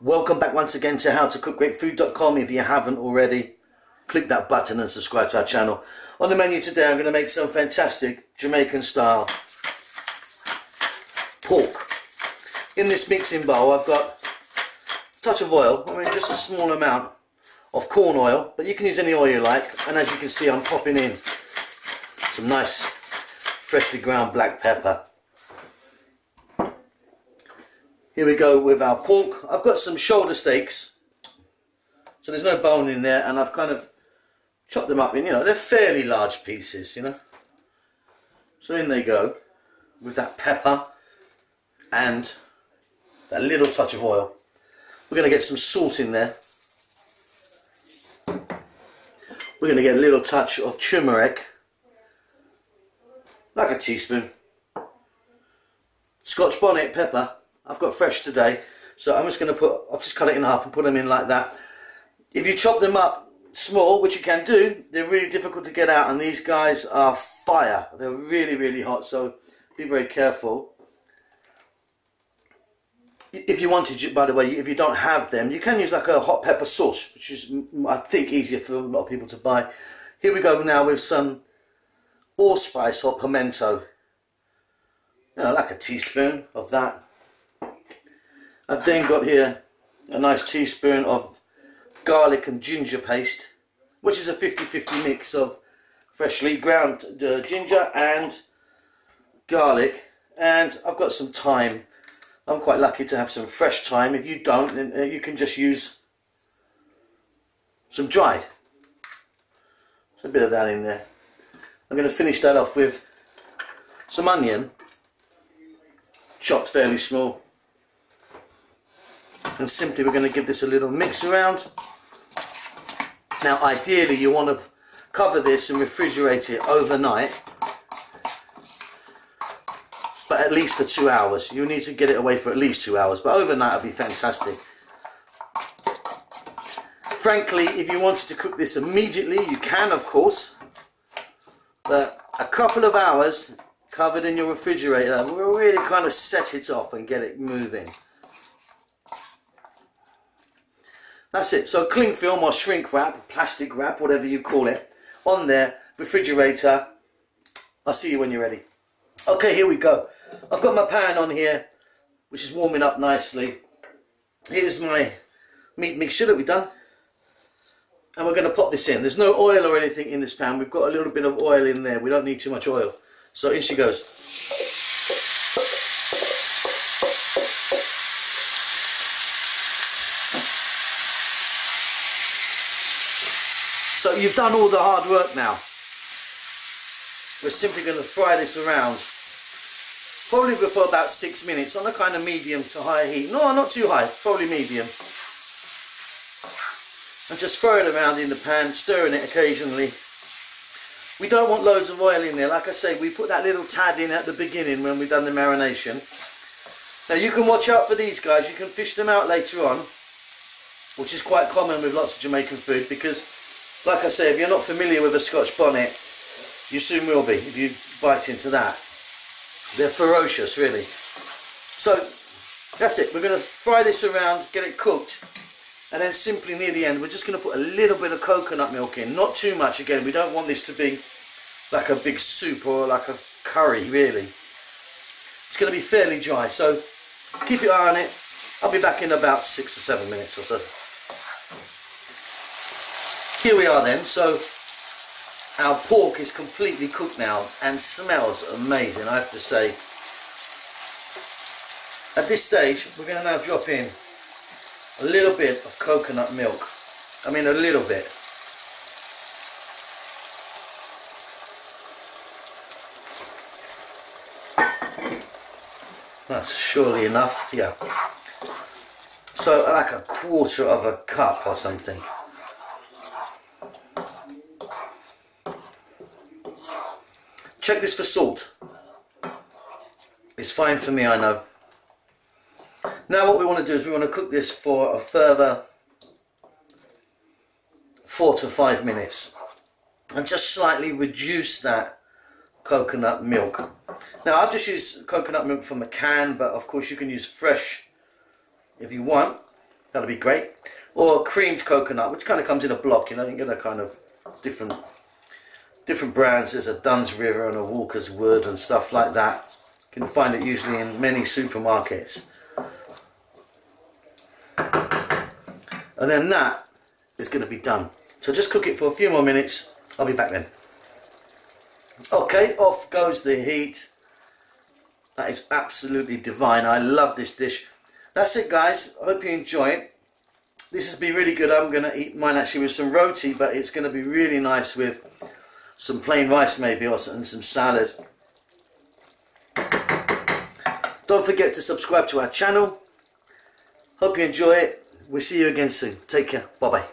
Welcome back once again to howtocookgreatfood.com. If you haven't already, click that button and subscribe to our channel. On the menu today, I'm going to make some fantastic Jamaican style pork. In this mixing bowl, I've got a touch of oil, I mean just a small amount of corn oil, but you can use any oil you like. And as you can see, I'm popping in some nice freshly ground black pepper. Here we go with our pork. I've got some shoulder steaks, so there's no bone in there, and I've kind of chopped them up in, they're fairly large pieces, So in they go with that pepper and that little touch of oil. We're going to get some salt in there. We're going to get a little touch of turmeric, like a teaspoon. Scotch bonnet pepper. I've got fresh today, so I'm just going to cut it in half and put them in like that. If you chop them up small, which you can do, they're really difficult to get out, and these guys are fire. They're really, really hot, so be very careful. If you wanted, by the way, if you don't have them, you can use like a hot pepper sauce, which is, I think, easier for a lot of people to buy. Here we go now with some allspice or pimento. Like a teaspoon of that. I've then got here a nice teaspoon of garlic and ginger paste, which is a 50-50 mix of freshly ground ginger and garlic, and I've got some thyme. I'm quite lucky to have some fresh thyme. If you don't, then you can just use some dried. There's a bit of that in there. I'm going to finish that off with some onion, chopped fairly small. And simply we're going to give this a little mix around. Now ideally you want to cover this and refrigerate it overnight, but at least for 2 hours. You need to get it away for at least 2 hours, but overnight it'll be fantastic. Frankly, if you wanted to cook this immediately, you can of course, but a couple of hours covered in your refrigerator will really kind of set it off and get it moving. That's it. So cling film or shrink wrap, plastic wrap, whatever you call it, on there, refrigerator. I'll see you when you're ready. Okay, here we go. I've got my pan on here, which is warming up nicely. Here's my meat mixture that we've done. And we're going to pop this in. There's no oil or anything in this pan. We've got a little bit of oil in there. We don't need too much oil. So in she goes. So you've done all the hard work now. We're simply going to fry this around, probably for about 6 minutes on a kind of medium to high heat. No, not too high, probably medium. And just throw it around in the pan, stirring it occasionally. We don't want loads of oil in there. Like I say, we put that little tad in at the beginning when we've done the marination. Now you can watch out for these guys. You can fish them out later on, which is quite common with lots of Jamaican food because, like I say, if you're not familiar with a Scotch bonnet, you soon will be if you bite into that. They're ferocious, really. So that's it. We're going to fry this around, get it cooked, and then simply near the end, we're just going to put a little bit of coconut milk in. Not too much. Again, we don't want this to be like a big soup or like a curry, really. It's going to be fairly dry, so keep your eye on it. I'll be back in about 6 or 7 minutes or so. Here we are then, so our pork is completely cooked now and smells amazing, I have to say. At this stage, we're going to now drop in a little bit of coconut milk. I mean a little bit. That's surely enough, yeah. So like a quarter of a cup or something. Check this for salt. It's fine for me, I know. Now what we want to do is we want to cook this for a further 4 to 5 minutes and just slightly reduce that coconut milk. Now I've just used coconut milk from a can, but of course you can use fresh if you want. that'll be great. Or creamed coconut, which kind of comes in a block, you know, you can get a kind of different brands. There's a Duns River and a Walker's Wood and stuff like that. You can find it usually in many supermarkets. And then that is going to be done. So just cook it for a few more minutes. I'll be back then. Okay, off goes the heat. That is absolutely divine. I love this dish. That's it, guys. I hope you enjoy it. This has been really good. I'm going to eat mine actually with some roti, but it's going to be really nice with some plain rice maybe, or and some salad. Don't forget to subscribe to our channel. Hope you enjoy it. We'll see you again soon. Take care. Bye-bye.